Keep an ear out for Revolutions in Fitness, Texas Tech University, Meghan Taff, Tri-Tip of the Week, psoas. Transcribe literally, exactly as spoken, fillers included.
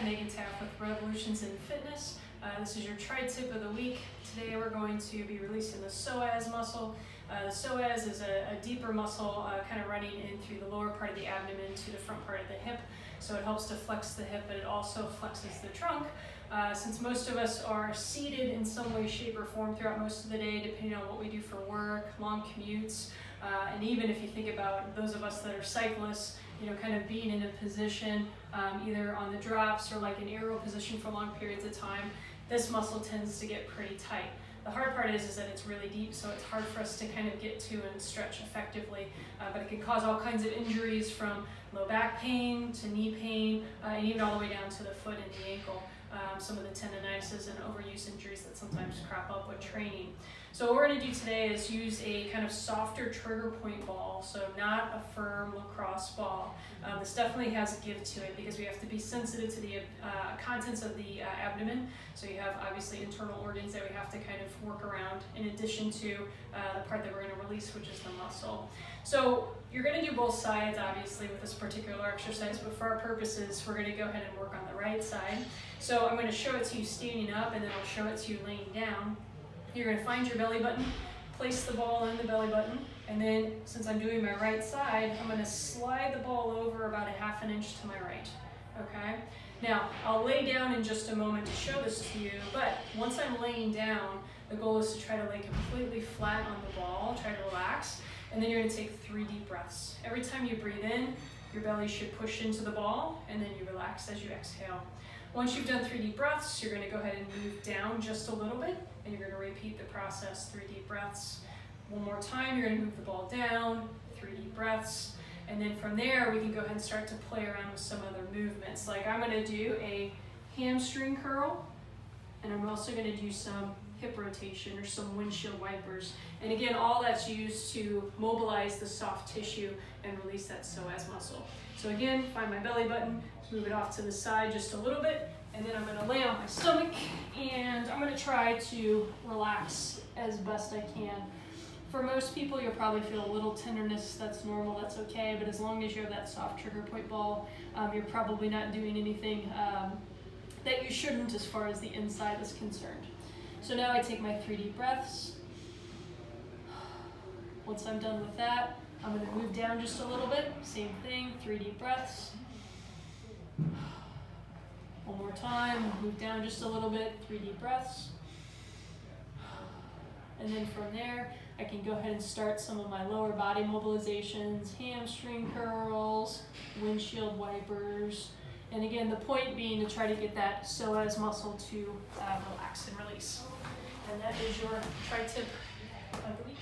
I'm Meghan Taff with Revolutions in Fitness. Uh, this is your tri-tip of the week. Today we're going to be releasing the psoas muscle. Uh, the psoas is a, a deeper muscle uh, kind of running in through the lower part of the abdomen to the front part of the hip. So it helps to flex the hip, but it also flexes the trunk. Uh, since most of us are seated in some way, shape, or form throughout most of the day, depending on what we do for work, long commutes, uh, and even if you think about those of us that are cyclists, you know, kind of being in a position um, either on the drops or like an aerial position for long periods of time, this muscle tends to get pretty tight. The hard part is, is that it's really deep, so it's hard for us to kind of get to and stretch effectively, uh, but it can cause all kinds of injuries from low back pain to knee pain, uh, and even all the way down to the foot and the ankle. Um, some of the tendinitis and overuse injuries that sometimes crop up with training. So what we're going to do today is use a kind of softer trigger point ball, so not a firm lacrosse ball. Uh, this definitely has a give to it because we have to be sensitive to the uh, contents of the uh, abdomen. So you have obviously internal organs that we have to kind of work around in addition to uh, the part that we're going to release, which is the muscle. So you're going to do both sides obviously with this particular exercise, but for our purposes we're going to go ahead and work on the right side. So I'm going to show it to you standing up, and then I'll show it to you laying down. You're going to find your belly button, place the ball in the belly button, and then since I'm doing my right side, I'm going to slide the ball over about a half an inch to my right. Okay? Now, I'll lay down in just a moment to show this to you, but once I'm laying down, the goal is to try to lay completely flat on the ball, try to relax, and then you're going to take three deep breaths. Every time you breathe in, your belly should push into the ball, and then you relax as you exhale. Once you've done three deep breaths, you're going to go ahead and move down just a little bit, and you're going to repeat the process, three deep breaths. One more time, you're going to move the ball down, three deep breaths, and then from there, we can go ahead and start to play around with some other movements. Like I'm going to do a hamstring curl, and I'm also going to do some hip rotation or some windshield wipers. And again, all that's used to mobilize the soft tissue and release that psoas muscle. So again, find my belly button, move it off to the side just a little bit, and then I'm gonna lay on my stomach and I'm gonna try to relax as best I can. For most people, you'll probably feel a little tenderness. That's normal, that's okay, but as long as you have that soft trigger point ball, um, you're probably not doing anything um, that you shouldn't as far as the inside is concerned. So now I take my three deep breaths. Once I'm done with that, I'm gonna move down just a little bit. Same thing, three deep breaths. One more time, move down just a little bit, three deep breaths. And then from there, I can go ahead and start some of my lower body mobilizations, hamstring curls, windshield wipers. And again, the point being to try to get that psoas muscle to uh, relax and release. And that is your tri-tip of the week.